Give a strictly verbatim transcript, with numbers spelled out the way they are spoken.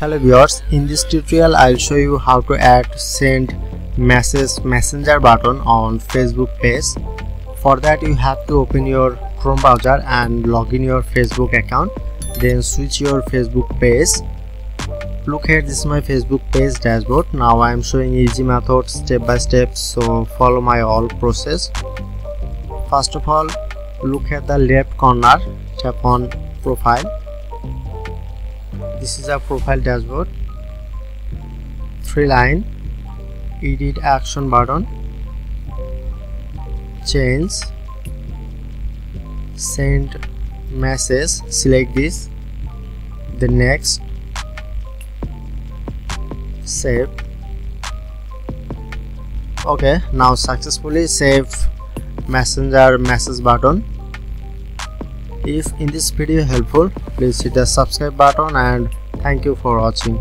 Hello viewers, in this tutorial I'll show you how to add send message messenger button on Facebook page. For that you have to open your Chrome browser and log in your Facebook account, then switch your Facebook page. Look here, this is my Facebook page dashboard. Now I am showing easy method step by step, so follow my all process. First of all, look at the left corner, tap on profile. This is a profile dashboard, three line, edit action button, change, send message, select this, the next, save. Okay, now successfully save messenger message button. If in this video helpful, please hit the subscribe button and thank you for watching.